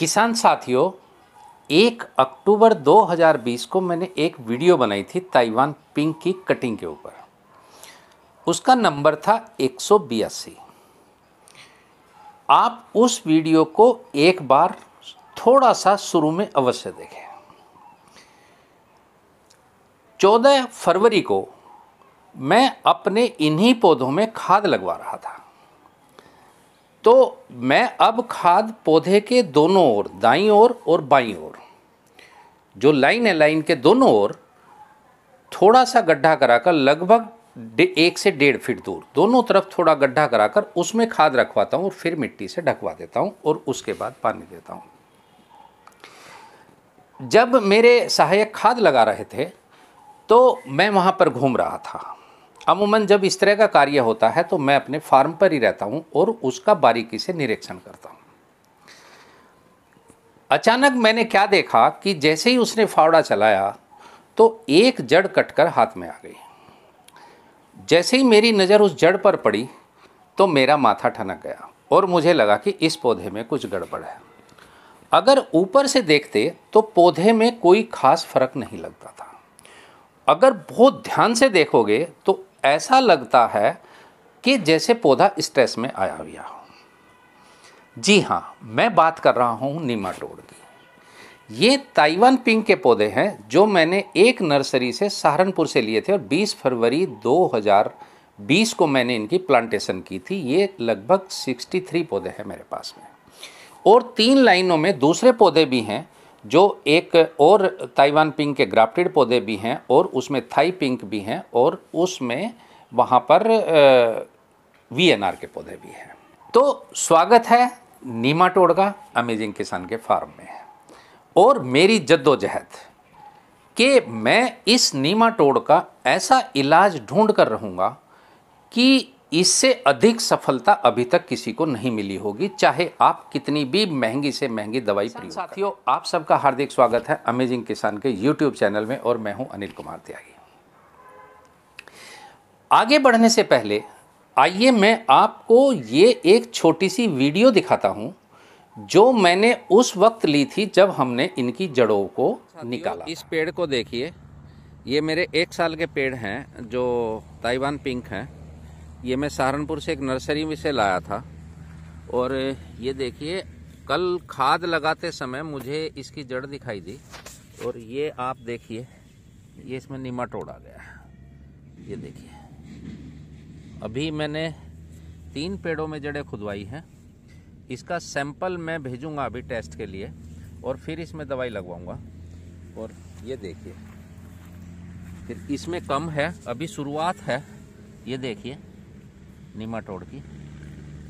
किसान साथियों, 1 अक्टूबर 2020 को मैंने एक वीडियो बनाई थी ताइवान पिंक की कटिंग के ऊपर। उसका नंबर था 182। आप उस वीडियो को एक बार थोड़ा सा शुरू में अवश्य देखें। 14 फरवरी को मैं अपने इन्हीं पौधों में खाद लगवा रहा था, तो मैं अब खाद पौधे के दोनों ओर, दाईं ओर और बाईं ओर, जो लाइन है लाइन के दोनों ओर थोड़ा सा गड्ढा कराकर लगभग 1 से 1.5 फीट दूर दोनों तरफ थोड़ा गड्ढा कराकर उसमें खाद रखवाता हूँ और फिर मिट्टी से ढकवा देता हूँ और उसके बाद पानी देता हूँ। जब मेरे सहायक खाद लगा रहे थे तो मैं वहाँ पर घूम रहा था। अमूमन जब इस तरह का कार्य होता है तो मैं अपने फार्म पर ही रहता हूँ और उसका बारीकी से निरीक्षण करता हूँ। अचानक मैंने क्या देखा कि जैसे ही उसने फावड़ा चलाया तो एक जड़ कटकर हाथ में आ गई। जैसे ही मेरी नज़र उस जड़ पर पड़ी तो मेरा माथा ठनक गया और मुझे लगा कि इस पौधे में कुछ गड़बड़ है। अगर ऊपर से देखते तो पौधे में कोई खास फर्क नहीं लगता था, अगर बहुत ध्यान से देखोगे तो ऐसा लगता है कि जैसे पौधा स्ट्रेस में आया हुआ हो। जी हाँ, मैं बात कर रहा हूँ नेमाटोड की। ये ताइवान पिंक के पौधे हैं जो मैंने एक नर्सरी से सहारनपुर से लिए थे और 20 फरवरी 2020 को मैंने इनकी प्लांटेशन की थी। ये लगभग 63 पौधे हैं मेरे पास में और 3 लाइनों में दूसरे पौधे भी हैं, जो एक और ताइवान पिंक के ग्राफ्टेड पौधे भी हैं और उसमें थाई पिंक भी हैं और उसमें वहाँ पर VNR के पौधे भी हैं। तो स्वागत है नेमाटोड का अमेजिंग किसान के फार्म में और मेरी जद्दोजहद कि मैं इस नेमाटोड का ऐसा इलाज ढूंढ कर रहूँगा कि इससे अधिक सफलता अभी तक किसी को नहीं मिली होगी, चाहे आप कितनी भी महंगी से महंगी दवाई प्रयोग करें। साथियों, आप सबका हार्दिक स्वागत है अमेजिंग किसान के YouTube चैनल में और मैं हूं अनिल कुमार त्यागी। आगे बढ़ने से पहले आइए मैं आपको ये एक छोटी सी वीडियो दिखाता हूं जो मैंने उस वक्त ली थी जब हमने इनकी जड़ों को निकाला। इस पेड़ को देखिए, ये मेरे 1 साल के पेड़ हैं जो ताइवान पिंक हैं। ये मैं सहारनपुर से एक नर्सरी में से लाया था और ये देखिए कल खाद लगाते समय मुझे इसकी जड़ दिखाई दी और ये आप देखिए, ये इसमें नेमाटोड आ गया है। ये देखिए, अभी मैंने 3 पेड़ों में जड़ें खुदवाई हैं। इसका सैंपल मैं भेजूंगा अभी टेस्ट के लिए और फिर इसमें दवाई लगवाऊंगा। और ये देखिए, फिर इसमें कम है, अभी शुरुआत है। ये देखिए नेमाटोड की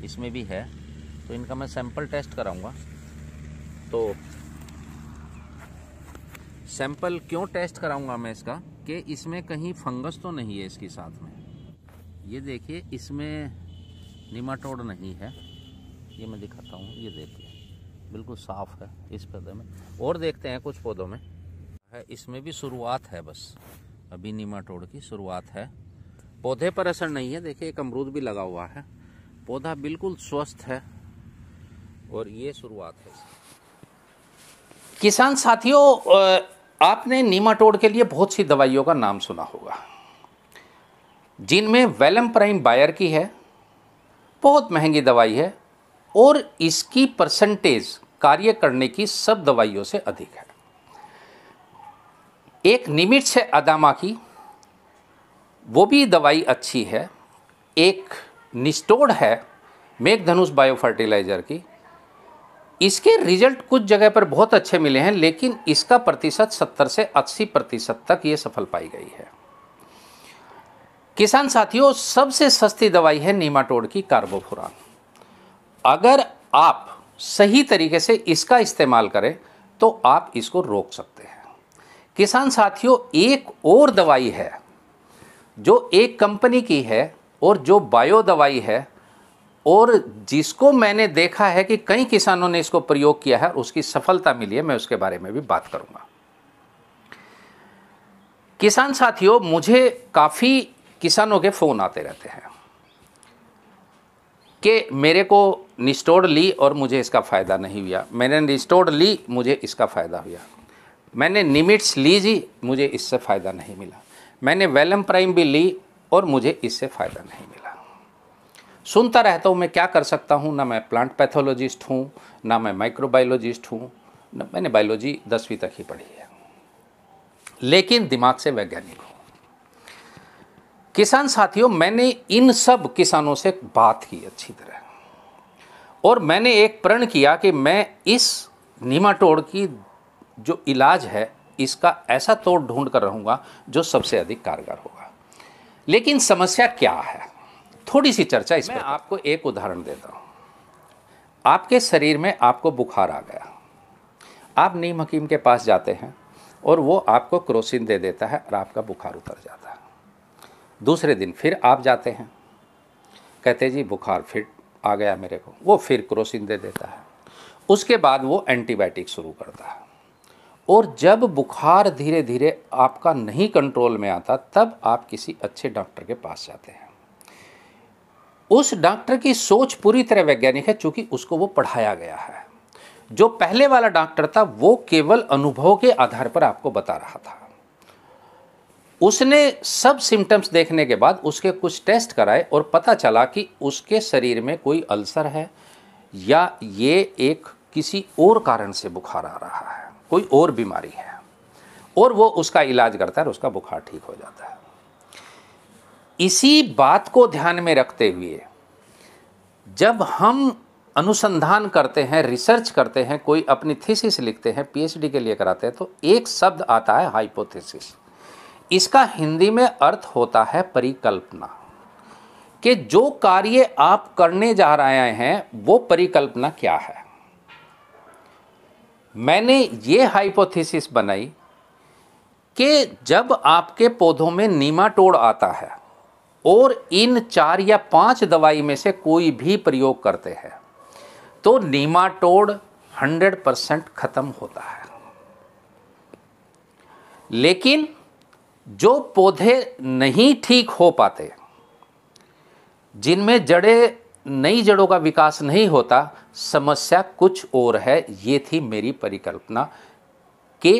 इसमें भी है, तो इनका मैं सैंपल टेस्ट कराऊंगा। तो सैंपल क्यों टेस्ट कराऊंगा मैं इसका, कि इसमें कहीं फंगस तो नहीं है इसके साथ में। ये देखिए, इसमें नेमाटोड नहीं है। ये मैं दिखाता हूँ, ये देखिए बिल्कुल साफ है इस पौधे में। और देखते हैं कुछ पौधों में है, इसमें भी शुरुआत है, बस अभी नेमाटोड की शुरुआत है। पौधे पर असर नहीं है। देखिए, एक अमरूद भी लगा हुआ है, पौधा बिल्कुल स्वस्थ है और ये शुरुआत है। किसान साथियों, आपने नेमाटोड के लिए बहुत सी दवाइयों का नाम सुना होगा, जिनमें वेलम प्राइम बायर की है, बहुत महंगी दवाई है और इसकी परसेंटेज कार्य करने की सब दवाइयों से अधिक है। एक निमिट से अदामा की, वो भी दवाई अच्छी है। एक निस्टोड है मेघधनुष बायोफर्टिलाइज़र की, इसके रिजल्ट कुछ जगह पर बहुत अच्छे मिले हैं, लेकिन इसका प्रतिशत 70 से 80% तक ये सफल पाई गई है। किसान साथियों, सबसे सस्ती दवाई है नेमाटोड की कार्बोफुरान। अगर आप सही तरीके से इसका इस्तेमाल करें तो आप इसको रोक सकते हैं। किसान साथियों, एक और दवाई है जो एक कंपनी की है और जो बायो दवाई है और जिसको मैंने देखा है कि कई किसानों ने इसको प्रयोग किया है, उसकी सफलता मिली है। मैं उसके बारे में भी बात करूंगा। किसान साथियों, मुझे काफ़ी किसानों के फ़ोन आते रहते हैं कि मेरे को निस्टोड ली और मुझे इसका फ़ायदा नहीं हुआ, मैंने निस्टोड ली मुझे इसका फ़ायदा हुआ, मैंने निमिट्स ली जी मुझे इससे फ़ायदा नहीं मिला, मैंने वेलम प्राइम भी ली और मुझे इससे फ़ायदा नहीं मिला। सुनता रहता हूँ, मैं क्या कर सकता हूँ, ना मैं प्लांट पैथोलॉजिस्ट हूँ, ना मैं माइक्रोबायोलॉजिस्ट हूँ, ना मैंने बायोलॉजी 10वीं तक ही पढ़ी है, लेकिन दिमाग से वैज्ञानिक हूँ। किसान साथियों, मैंने इन सब किसानों से बात की अच्छी तरह, और मैंने एक प्रण किया कि मैं इस नेमाटोड की जो इलाज है इसका ऐसा तोड़ ढूंढ कर रहूँगा जो सबसे अधिक कारगर होगा। लेकिन समस्या क्या है, थोड़ी सी चर्चा इसमें आपको एक उदाहरण देता हूँ। आपके शरीर में आपको बुखार आ गया, आप नीम हकीम के पास जाते हैं और वो आपको क्रोसिन दे देता है और आपका बुखार उतर जाता है। दूसरे दिन फिर आप जाते हैं, कहते जी बुखार फिर आ गया मेरे को, वो फिर क्रोसिन दे देता है। उसके बाद वो एंटीबायोटिक शुरू करता है, और जब बुखार धीरे धीरे आपका नहीं कंट्रोल में आता तब आप किसी अच्छे डॉक्टर के पास जाते हैं। उस डॉक्टर की सोच पूरी तरह वैज्ञानिक है, चूँकि उसको वो पढ़ाया गया है। जो पहले वाला डॉक्टर था वो केवल अनुभव के आधार पर आपको बता रहा था। उसने सब सिम्टम्स देखने के बाद उसके कुछ टेस्ट कराए और पता चला कि उसके शरीर में कोई अल्सर है या ये एक किसी और कारण से बुखार आ रहा है, कोई और बीमारी है, और वो उसका इलाज करता है और उसका बुखार ठीक हो जाता है। इसी बात को ध्यान में रखते हुए जब हम अनुसंधान करते हैं, रिसर्च करते हैं, कोई अपनी थीसिस लिखते हैं, पीएचडी के लिए कराते हैं, तो एक शब्द आता है हाइपोथेसिस। इसका हिंदी में अर्थ होता है परिकल्पना, कि जो कार्य आप करने जा रहे हैं वो परिकल्पना क्या है। मैंने ये हाइपोथेसिस बनाई कि जब आपके पौधों में नेमाटोड आता है और इन 4 या 5 दवाई में से कोई भी प्रयोग करते हैं तो नेमाटोड 100% ख़त्म होता है। लेकिन जो पौधे नहीं ठीक हो पाते, जिनमें जड़ें नई जड़ों का विकास नहीं होता, समस्या कुछ और है। ये थी मेरी परिकल्पना कि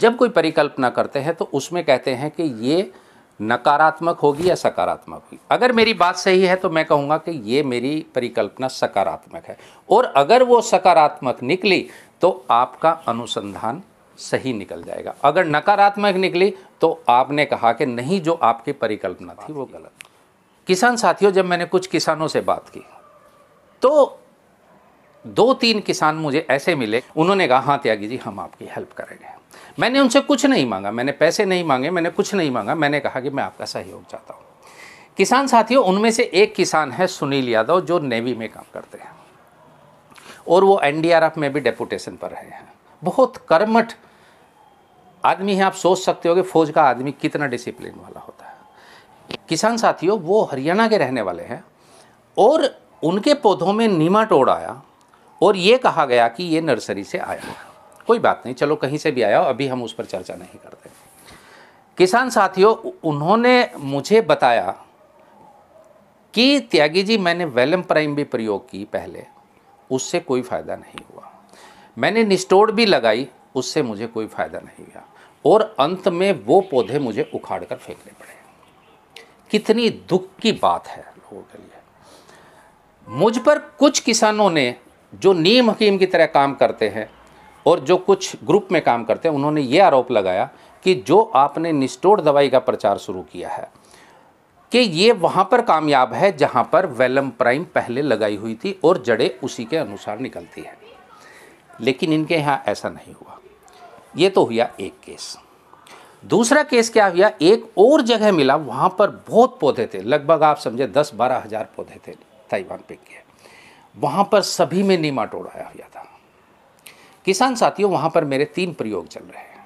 जब कोई परिकल्पना करते हैं तो उसमें कहते हैं कि ये नकारात्मक होगी या सकारात्मक होगी। अगर मेरी बात सही है तो मैं कहूँगा कि ये मेरी परिकल्पना सकारात्मक है, और अगर वो सकारात्मक निकली तो आपका अनुसंधान सही निकल जाएगा। अगर नकारात्मक निकली तो आपने कहा कि नहीं, जो आपकी परिकल्पना थी वो गलत। किसान साथियों, जब मैंने कुछ किसानों से बात की तो 2-3 किसान मुझे ऐसे मिले, उन्होंने कहा हाँ त्यागी जी, हम आपकी हेल्प करेंगे। मैंने उनसे कुछ नहीं मांगा, मैंने पैसे नहीं मांगे, मैंने कुछ नहीं मांगा, मैंने कहा कि मैं आपका सहयोग चाहता हूँ। किसान साथियों, उनमें से एक किसान है सुनील यादव, जो नेवी में काम करते हैं और वो एनडीआरएफ में भी डेपुटेशन पर रहे हैं। बहुत कर्मठ आदमी है, आप सोच सकते हो कि फ़ौज का आदमी कितना डिसिप्लिन वाला होता है। किसान साथियों, वो हरियाणा के रहने वाले हैं और उनके पौधों में नेमाटोड आया और ये कहा गया कि ये नर्सरी से आया है, कोई बात नहीं, चलो कहीं से भी आया हो, अभी हम उस पर चर्चा नहीं करते। किसान साथियों, उन्होंने मुझे बताया कि त्यागी जी, मैंने वेलम प्राइम भी प्रयोग की पहले, उससे कोई फ़ायदा नहीं हुआ, मैंने निस्टोड भी लगाई, उससे मुझे कोई फ़ायदा नहीं हुआ, और अंत में वो पौधे मुझे उखाड़ कर फेंकने पड़े। कितनी दुख की बात है लोगों के लिए। मुझ पर कुछ किसानों ने, जो नीम हकीम की तरह काम करते हैं और जो कुछ ग्रुप में काम करते हैं, उन्होंने ये आरोप लगाया कि जो आपने निस्टोड दवाई का प्रचार शुरू किया है कि ये वहाँ पर कामयाब है जहाँ पर वेलम प्राइम पहले लगाई हुई थी और जड़ें उसी के अनुसार निकलती है। लेकिन इनके यहाँ ऐसा नहीं हुआ। ये तो हुआ एक केस। दूसरा केस क्या हुआ, एक और जगह मिला, वहाँ पर बहुत पौधे थे, लगभग आप समझे 10-12 हज़ार पौधे थे ताइवान पिंक के, वहाँ पर सभी में नेमाटोड आया हुआ था। किसान साथियों, वहाँ पर मेरे 3 प्रयोग चल रहे हैं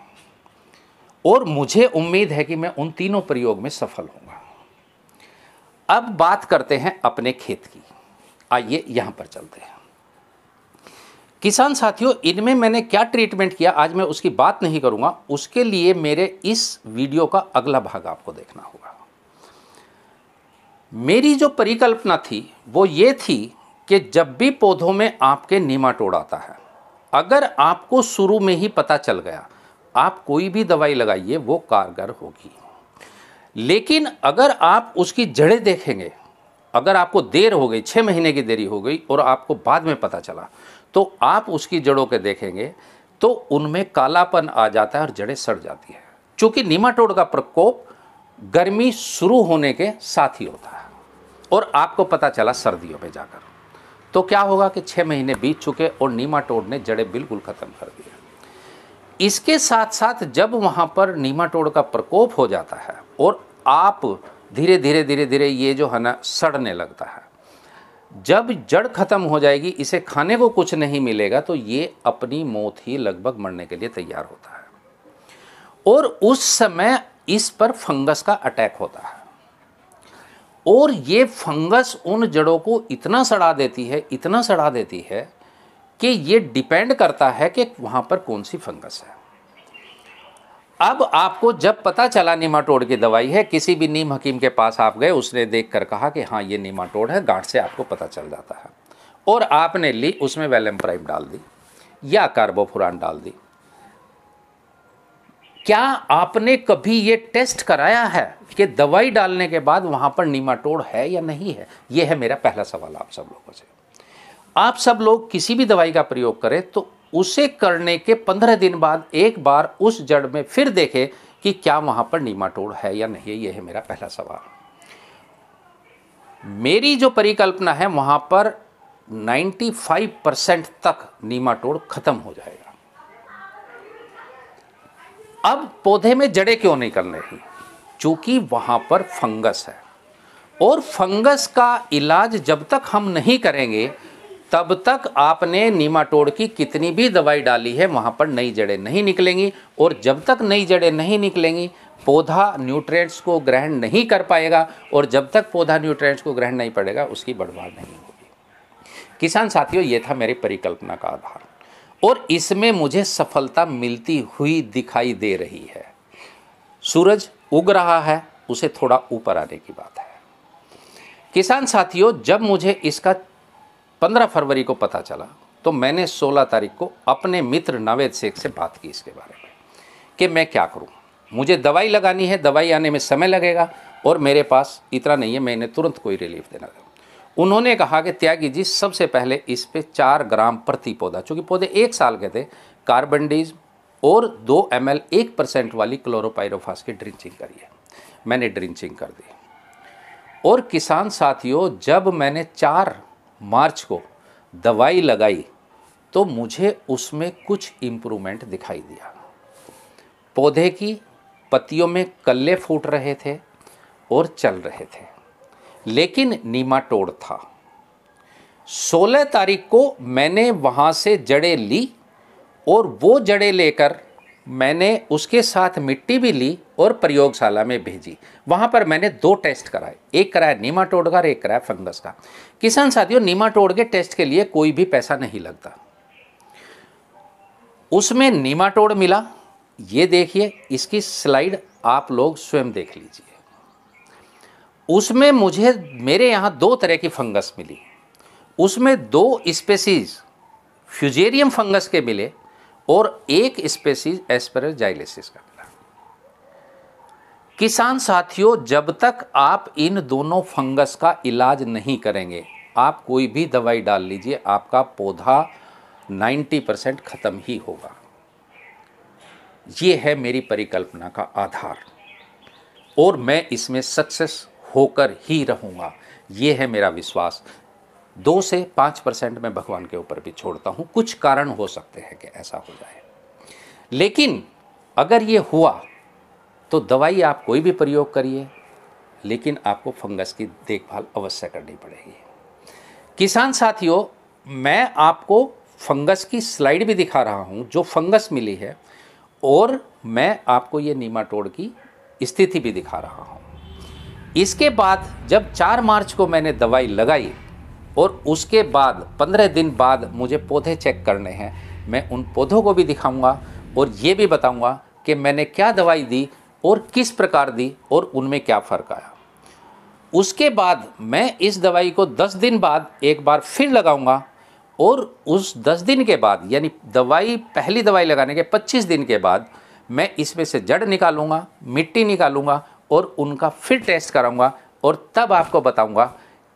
और मुझे उम्मीद है कि मैं उन तीनों प्रयोग में सफल होऊंगा। अब बात करते हैं अपने खेत की, आइए यहाँ पर चलते हैं। किसान साथियों, इनमें मैंने क्या ट्रीटमेंट किया आज मैं उसकी बात नहीं करूँगा, उसके लिए मेरे इस वीडियो का अगला भाग आपको देखना होगा। मेरी जो परिकल्पना थी वो ये थी कि जब भी पौधों में आपके नेमाटोड आता है, अगर आपको शुरू में ही पता चल गया, आप कोई भी दवाई लगाइए वो कारगर होगी। लेकिन अगर आप उसकी जड़ें देखेंगे, अगर आपको देर हो गई, 6 महीने की देरी हो गई और आपको बाद में पता चला, तो आप उसकी जड़ों के देखेंगे तो उनमें कालापन आ जाता है और जड़ें सड़ जाती है। चूँकि नेमाटोड का प्रकोप गर्मी शुरू होने के साथ ही होता है और आपको पता चला सर्दियों में जाकर, तो क्या होगा कि 6 महीने बीत चुके और नेमाटोड ने जड़ें बिल्कुल ख़त्म कर दी। इसके साथ साथ जब वहाँ पर नेमाटोड का प्रकोप हो जाता है और आप धीरे धीरे धीरे धीरे ये जो है ना सड़ने लगता है, जब जड़ ख़त्म हो जाएगी, इसे खाने को कुछ नहीं मिलेगा, तो ये अपनी मौत ही लगभग मरने के लिए तैयार होता है और उस समय इस पर फंगस का अटैक होता है और ये फंगस उन जड़ों को इतना सड़ा देती है, इतना सड़ा देती है कि ये डिपेंड करता है कि वहाँ पर कौन सी फंगस है। अब आपको जब पता चला नेमाटोड की दवाई है, किसी भी नीम हकीम के पास आप गए, उसने देखकर कहा कि हाँ ये नेमाटोड है, गांठ से आपको पता चल जाता है, और आपने ली, उसमें वेलम प्राइम डाल दी या कार्बोफुरान डाल दी। क्या आपने कभी ये टेस्ट कराया है कि दवाई डालने के बाद वहाँ पर नेमाटोड है या नहीं है? यह है मेरा पहला सवाल आप सब लोगों से। आप सब लोग किसी भी दवाई का प्रयोग करें तो उसे करने के 15 दिन बाद एक बार उस जड़ में फिर देखें कि क्या वहाँ पर नेमाटोड है या नहीं। यह है मेरा पहला सवाल। मेरी जो परिकल्पना है वहाँ पर 95% तक नेमाटोड ख़त्म हो जाएगा। अब पौधे में जड़ें क्यों नहीं करने की? चूँकि वहाँ पर फंगस है और फंगस का इलाज जब तक हम नहीं करेंगे तब तक आपने नेमाटोड की कितनी भी दवाई डाली है वहाँ पर नई जड़ें नहीं निकलेंगी, और जब तक नई जड़ें नहीं निकलेंगी पौधा न्यूट्रिएंट्स को ग्रहण नहीं कर पाएगा, और जब तक पौधा न्यूट्रिएंट्स को ग्रहण नहीं पड़ेगा उसकी बढ़वार नहीं होगी। किसान साथियों, ये था मेरी परिकल्पना का आधार और इसमें मुझे सफलता मिलती हुई दिखाई दे रही है। सूरज उग रहा है, उसे थोड़ा ऊपर आने की बात है। किसान साथियों, जब मुझे इसका 15 फरवरी को पता चला तो मैंने 16 तारीख को अपने मित्र नावेद शेख से बात की इसके बारे में कि मैं क्या करूं, मुझे दवाई लगानी है, दवाई आने में समय लगेगा और मेरे पास इतना नहीं है, मैंने तुरंत कोई रिलीफ देना था। उन्होंने कहा कि त्यागी जी, सबसे पहले इस पे 4 ग्राम प्रति पौधा, चूँकि पौधे 1 साल के थे, कार्बेंडाजिम और 2 ml 1% वाली क्लोरोपाइरोफास की ड्रिंचिंग करिए। मैंने ड्रिंचिंग कर दी और किसान साथियों, जब मैंने 4 मार्च को दवाई लगाई तो मुझे उसमें कुछ इम्प्रूवमेंट दिखाई दिया। पौधे की पत्तियों में कल्ले फूट रहे थे और चल रहे थे, लेकिन नेमाटोड था। 16 तारीख को मैंने वहाँ से जड़ें ली और वो जड़ें लेकर मैंने उसके साथ मिट्टी भी ली और प्रयोगशाला में भेजी। वहाँ पर मैंने 2 टेस्ट कराए, एक कराया नेमाटोड का और एक कराया फंगस का। किसान साथियों, नेमाटोड के टेस्ट के लिए कोई भी पैसा नहीं लगता। उसमें नेमाटोड मिला, ये देखिए, इसकी स्लाइड आप लोग स्वयं देख लीजिए। उसमें मुझे मेरे यहाँ 2 तरह की फंगस मिली, उसमें 2 स्पेसीज़ फ्यूजेरियम फंगस के मिले और 1 स्पेसीज़ एस्परजाइलिसिस का मिला। किसान साथियों, जब तक आप इन दोनों फंगस का इलाज नहीं करेंगे, आप कोई भी दवाई डाल लीजिए, आपका पौधा 90% ख़त्म ही होगा। ये है मेरी परिकल्पना का आधार और मैं इसमें सक्सेस होकर ही रहूँगा, ये है मेरा विश्वास। 2 से 5% मैं भगवान के ऊपर भी छोड़ता हूँ, कुछ कारण हो सकते हैं कि ऐसा हो जाए, लेकिन अगर ये हुआ तो दवाई आप कोई भी प्रयोग करिए, लेकिन आपको फंगस की देखभाल अवश्य करनी पड़ेगी। किसान साथियों, मैं आपको फंगस की स्लाइड भी दिखा रहा हूँ जो फंगस मिली है, और मैं आपको ये नेमाटोड की स्थिति भी दिखा रहा हूँ। इसके बाद जब 4 मार्च को मैंने दवाई लगाई और उसके बाद 15 दिन बाद मुझे पौधे चेक करने हैं। मैं उन पौधों को भी दिखाऊंगा और ये भी बताऊंगा कि मैंने क्या दवाई दी और किस प्रकार दी और उनमें क्या फ़र्क आया। उसके बाद मैं इस दवाई को 10 दिन बाद एक बार फिर लगाऊंगा और उस 10 दिन के बाद यानी पहली दवाई लगाने के 25 दिन के बाद मैं इसमें से जड़ निकालूंगा, मिट्टी निकालूंगा और उनका फिर टेस्ट कराऊंगा और तब आपको बताऊंगा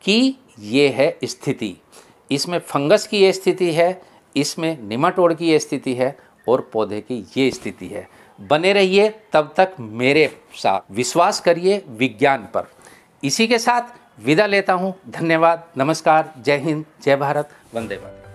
कि ये है स्थिति, इसमें फंगस की ये स्थिति है, इसमें नेमाटोड की ये स्थिति है और पौधे की ये स्थिति है। बने रहिए तब तक मेरे साथ, विश्वास करिए विज्ञान पर। इसी के साथ विदा लेता हूँ। धन्यवाद, नमस्कार, जय हिंद, जय भारत, वंदे मातरम।